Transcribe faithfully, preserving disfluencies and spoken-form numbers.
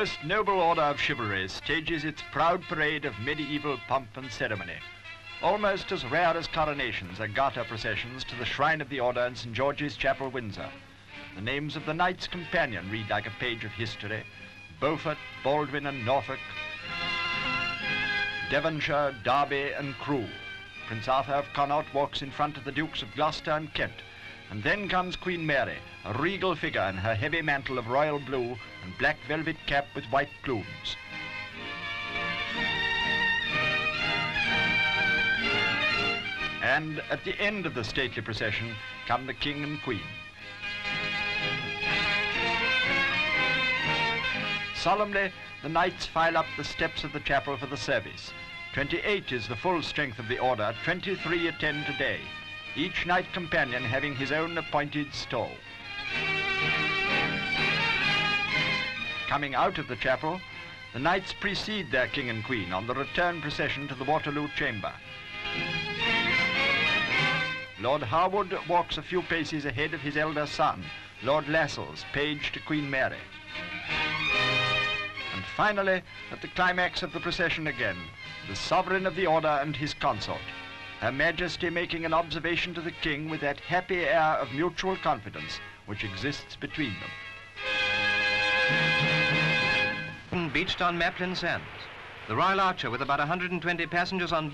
first noble order of chivalry stages its proud parade of medieval pomp and ceremony. Almost as rare as coronations are garter processions to the shrine of the order in Saint George's Chapel, Windsor. The names of the Knights Companion read like a page of history. Beaufort, Baldwin and Norfolk, Devonshire, Derby and Crewe. Prince Arthur of Connaught walks in front of the Dukes of Gloucester and Kent. And then comes Queen Mary, a regal figure in her heavy mantle of royal blue and black velvet cap with white plumes. And at the end of the stately procession come the King and Queen. Solemnly, the knights file up the steps of the chapel for the service. twenty-eight is the full strength of the order, twenty-three attend today, each knight companion having his own appointed stall. Coming out of the chapel, the knights precede their King and Queen on the return procession to the Waterloo Chamber. Lord Harwood walks a few paces ahead of his elder son, Lord Lascelles, page to Queen Mary. And finally, at the climax of the procession again, the sovereign of the order and his consort, Her Majesty making an observation to the King with that happy air of mutual confidence which exists between them. Beached on Maplin Sands, the Royal Archer with about one hundred twenty passengers on board